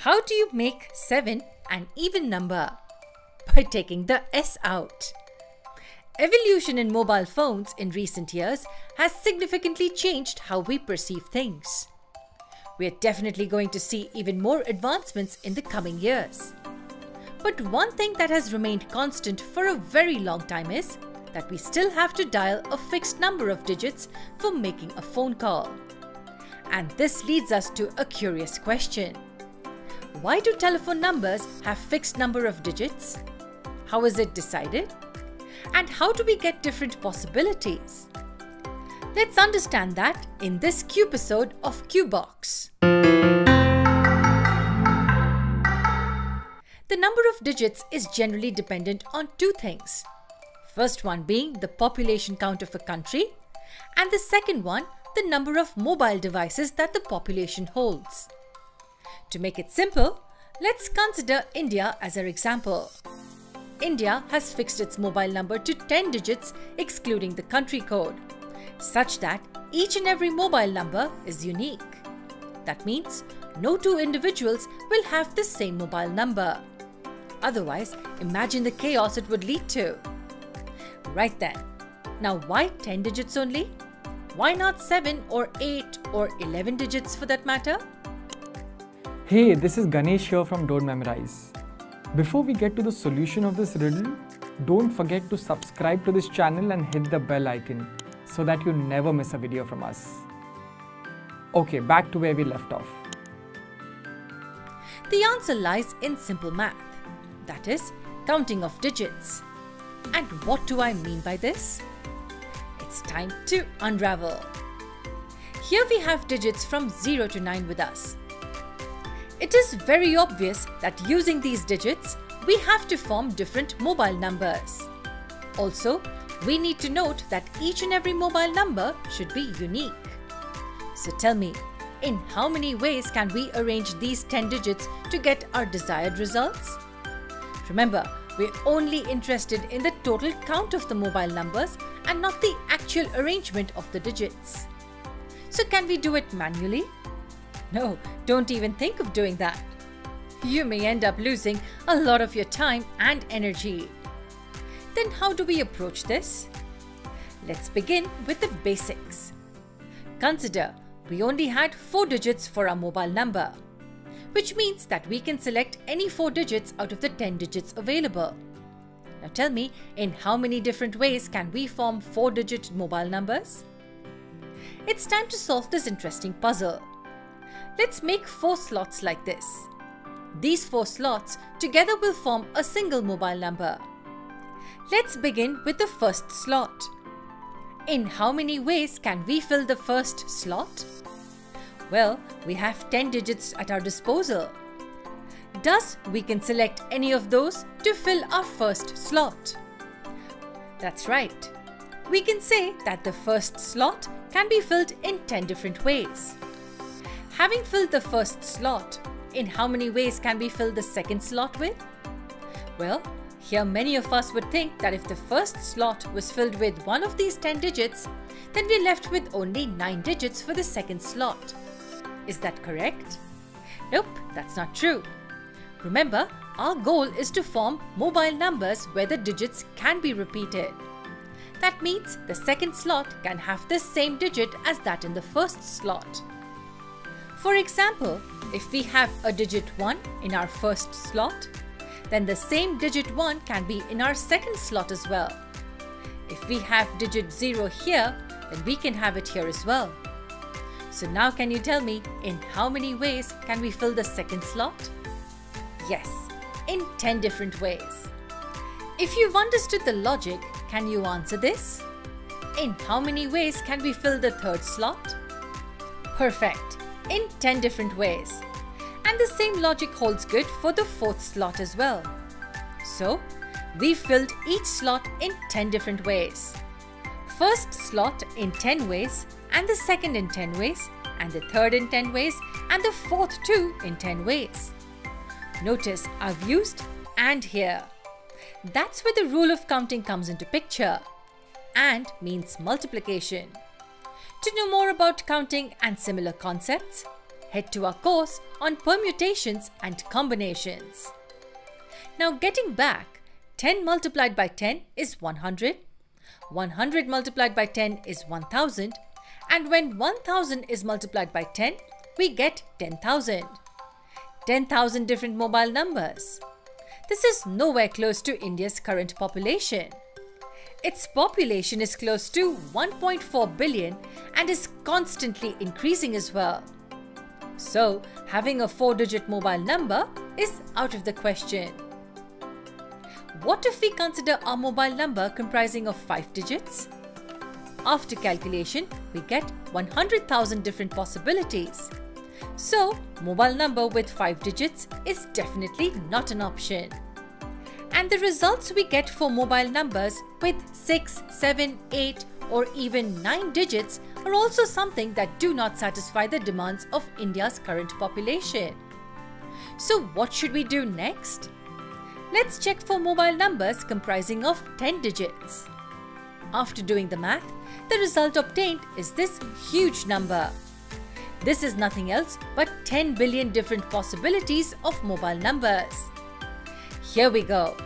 How do you make 7 an even number? By taking the S out. Evolution in mobile phones in recent years has significantly changed how we perceive things. We're definitely going to see even more advancements in the coming years. But one thing that has remained constant for a very long time is that we still have to dial a fixed number of digits for making a phone call. And this leads us to a curious question. Why do telephone numbers have fixed number of digits? How is it decided? And how do we get different possibilities? Let's understand that in this Qpisode of QBox. The number of digits is generally dependent on two things. First one being the population count of a country, and the second one, the number of mobile devices that the population holds. To make it simple, let's consider India as our example. India has fixed its mobile number to 10 digits excluding the country code, such that each and every mobile number is unique. That means no two individuals will have the same mobile number. Otherwise, imagine the chaos it would lead to. Right then, now why 10 digits only? Why not 7 or 8 or 11 digits for that matter? Hey, this is Ganesh here from Don't Memorize. Before we get to the solution of this riddle, don't forget to subscribe to this channel and hit the bell icon so that you never miss a video from us. Okay, back to where we left off. The answer lies in simple math, that is, counting of digits. And what do I mean by this? It's time to unravel. Here we have digits from 0 to 9 with us. It is very obvious that using these digits, we have to form different mobile numbers. Also, we need to note that each and every mobile number should be unique. So tell me, in how many ways can we arrange these 10 digits to get our desired results? Remember, we're only interested in the total count of the mobile numbers and not the actual arrangement of the digits. So can we do it manually? No, don't even think of doing that. You may end up losing a lot of your time and energy. Then how do we approach this? Let's begin with the basics. Consider we only had 4 digits for our mobile number, which means that we can select any 4 digits out of the 10 digits available. Now tell me, in how many different ways can we form 4-digit mobile numbers? It's time to solve this interesting puzzle. Let's make 4 slots like this. These 4 slots together will form a single mobile number. Let's begin with the first slot. In how many ways can we fill the first slot? Well, we have 10 digits at our disposal. Thus, we can select any of those to fill our first slot. That's right. We can say that the first slot can be filled in 10 different ways. Having filled the first slot, in how many ways can we fill the second slot with? Well, here many of us would think that if the first slot was filled with one of these 10 digits, then we're left with only 9 digits for the second slot. Is that correct? Nope, that's not true. Remember, our goal is to form mobile numbers where the digits can be repeated. That means the second slot can have the same digit as that in the first slot. For example, if we have a digit 1 in our first slot, then the same digit 1 can be in our second slot as well. If we have digit 0 here, then we can have it here as well. So now can you tell me, in how many ways can we fill the second slot? Yes, in 10 different ways. If you've understood the logic, can you answer this? In how many ways can we fill the third slot? Perfect, in 10 different ways. And the same logic holds good for the fourth slot as well. So, we filled each slot in 10 different ways. First slot in 10 ways, and the second in 10 ways, and the third in 10 ways, and the fourth too in 10 ways. Notice I've used "and" here. That's where the rule of counting comes into picture. "And" means multiplication. To know more about counting and similar concepts, head to our course on permutations and combinations. Now getting back, 10 multiplied by 10 is 100, 100 multiplied by 10 is 1000, and when 1000 is multiplied by 10, we get 10,000. 10,000 different mobile numbers. This is nowhere close to India's current population. Its population is close to 1.4 billion and is constantly increasing as well. So, having a 4-digit mobile number is out of the question. What if we consider our mobile number comprising of 5 digits? After calculation, we get 100,000 different possibilities. So, mobile number with 5 digits is definitely not an option. And the results we get for mobile numbers with 6, 7, 8 or even 9 digits are also something that do not satisfy the demands of India's current population. So what should we do next? Let's check for mobile numbers comprising of 10 digits. After doing the math, the result obtained is this huge number. This is nothing else but 10 billion different possibilities of mobile numbers. Here we go.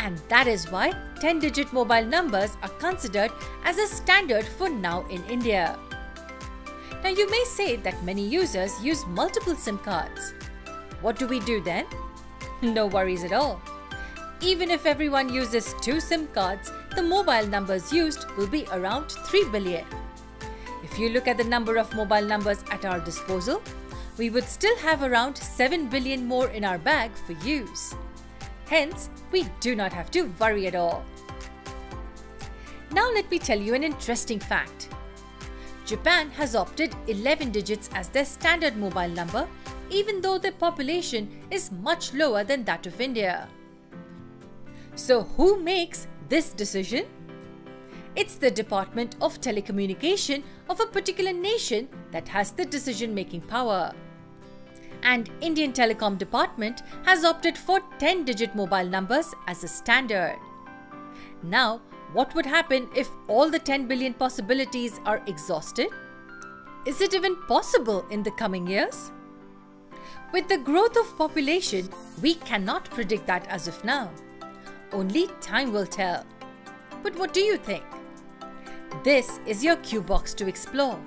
And that is why 10-digit mobile numbers are considered as a standard for now in India. Now you may say that many users use multiple SIM cards. What do we do then? No worries at all. Even if everyone uses 2 SIM cards, the mobile numbers used will be around 3 billion. If you look at the number of mobile numbers at our disposal, we would still have around 7 billion more in our bag for use. Hence, we do not have to worry at all. Now let me tell you an interesting fact. Japan has opted 11 digits as their standard mobile number, even though their population is much lower than that of India. So who makes this decision? It's the Department of Telecommunication of a particular nation that has the decision-making power. And Indian Telecom Department has opted for 10-digit mobile numbers as a standard. Now, what would happen if all the 10 billion possibilities are exhausted? Is it even possible in the coming years? With the growth of population, we cannot predict that as of now. Only time will tell. But what do you think? This is your Q box to explore.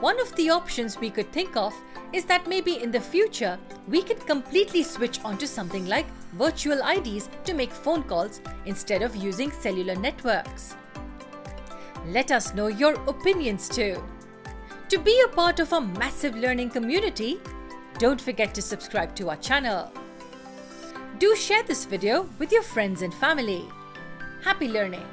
One of the options we could think of is that maybe in the future, we can completely switch onto something like virtual IDs to make phone calls instead of using cellular networks. Let us know your opinions too. To be a part of our massive learning community, don't forget to subscribe to our channel. Do share this video with your friends and family. Happy learning!